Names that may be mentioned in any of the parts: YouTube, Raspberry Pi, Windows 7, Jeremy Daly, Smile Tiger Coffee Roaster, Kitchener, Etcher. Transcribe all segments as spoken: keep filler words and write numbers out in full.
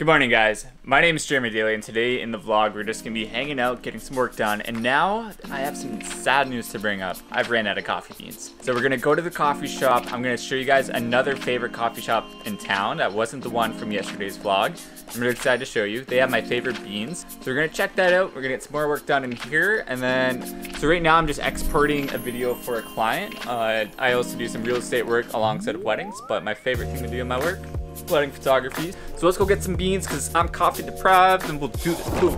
Good morning, guys. My name is Jeremy Daly, and today in the vlog, we're just gonna be hanging out, getting some work done. And now I have some sad news to bring up. I've ran out of coffee beans. So we're gonna go to the coffee shop. I'm gonna show you guys another favorite coffee shop in town. That wasn't the one from yesterday's vlog. I'm really excited to show you. They have my favorite beans. So we're gonna check that out. We're gonna get some more work done in here. And then, so right now I'm just exporting a video for a client. Uh, I also do some real estate work alongside of weddings, but my favorite thing to do in my work, wedding photography. So let's go get some beans because I'm coffee deprived and we'll do this. Boom.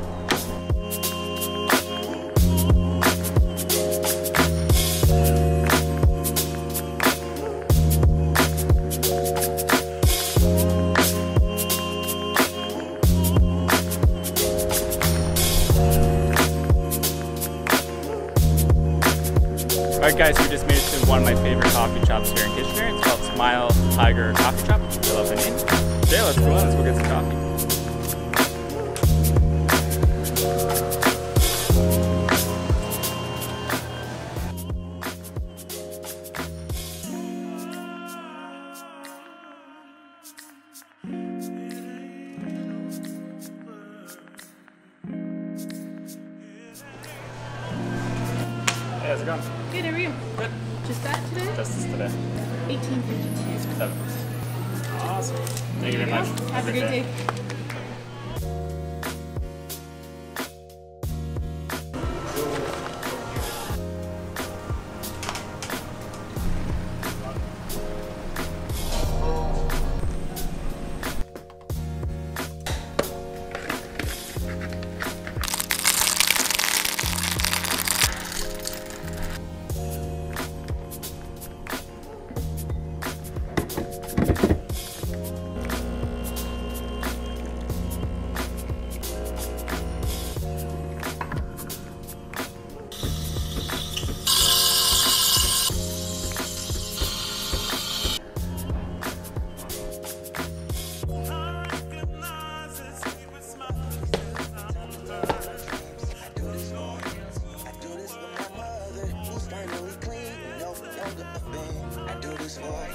Alright guys, we just made it to one of my favorite coffee shops here in Kitchener. It's called Smile Tiger Coffee Shop. I love the name. Okay, let's go on, let's go get some coffee. Hey, how's it going? Good, how are you? Good. Just that today? Just this today. eighteen fifty-two. Seven. Awesome. Thank you very much. Have a good day.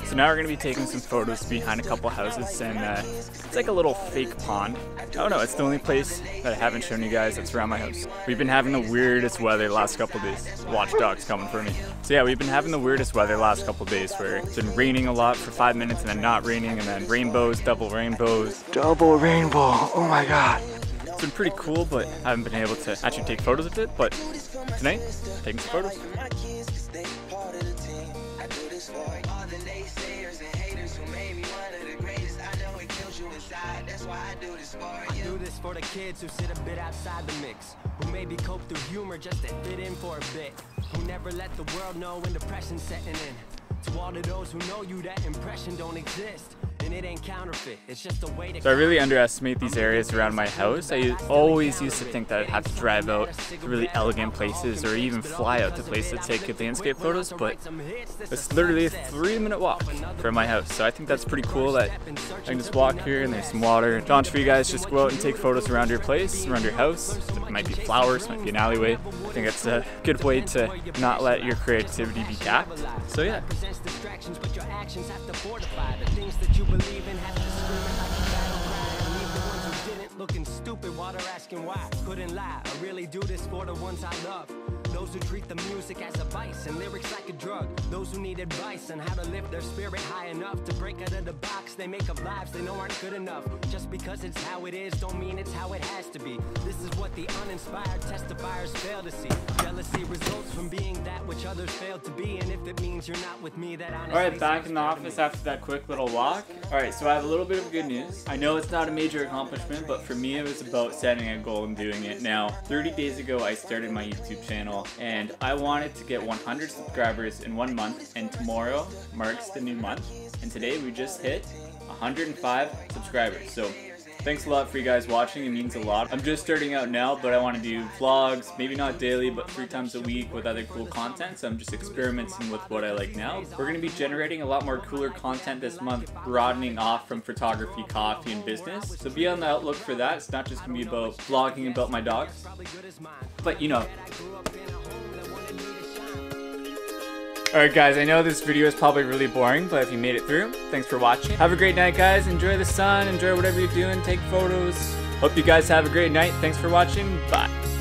So now we're going to be taking some photos behind a couple houses, and uh, it's like a little fake pond. I don't know, it's the only place that I haven't shown you guys that's around my house. We've been having the weirdest weather the last couple days. Watchdog's coming for me. So yeah, we've been having the weirdest weather the last couple days where it's been raining a lot for five minutes and then not raining, and then rainbows, double rainbows. Double rainbow, oh my god. It's been pretty cool, but I haven't been able to actually take photos of it, but tonight, taking some photos. That's why I do this for you. I do this for the kids who sit a bit outside the mix, who maybe cope through humor just to fit in for a bit, who never let the world know when depression's setting in. To all of those who know you, that impression don't exist. And it ain't counterfeit, it's just a way to. So I really underestimate these areas around my house. I always used to think that I'd have to drive out to really elegant places or even fly out to places to take good landscape photos, but it's literally a three minute walk from my house. So I think that's pretty cool that I can just walk here and there's some water. Challenge for you guys, just go out and take photos around your place, around your house. It might be flowers, it might be an alleyway. I think that's a good way to not let your creativity be capped. So yeah. But your actions have to fortify the things that you believe in, have to scream it like a battle cry. And leave the ones who didn't, looking stupid while they're asking why. Couldn't lie, I really do this for the ones I love. Those who treat the music as a vice and lyrics like a drug. Those who need advice on how to lift their spirit high enough to break out of the box they make of lives they know aren't good enough. Just because it's how it is don't mean it's how it has to be. This is what the uninspired testifiers fail to see. Jealousy results from being that which others fail to be, and if it means you're not with me, that honestly. Alright, back in the office after that quick little walk. Alright, so I have a little bit of good news. I know it's not a major accomplishment, but for me it was about setting a goal and doing it. Now, thirty days ago I started my YouTube channel, and I wanted to get one hundred subscribers in one month, and tomorrow marks the new month, and today we just hit one hundred five subscribers. So thanks a lot for you guys watching, it means a lot. I'm just starting out now, but I want to do vlogs, maybe not daily, but three times a week with other cool content, so I'm just experimenting with what I like now. We're going to be generating a lot more cooler content this month, broadening off from photography, coffee, and business, so be on the outlook for that. It's not just going to be about vlogging about my dogs, but you know. Alright guys, I know this video is probably really boring, but if you made it through, thanks for watching. Have a great night guys, enjoy the sun, enjoy whatever you're doing, take photos. Hope you guys have a great night, thanks for watching, bye.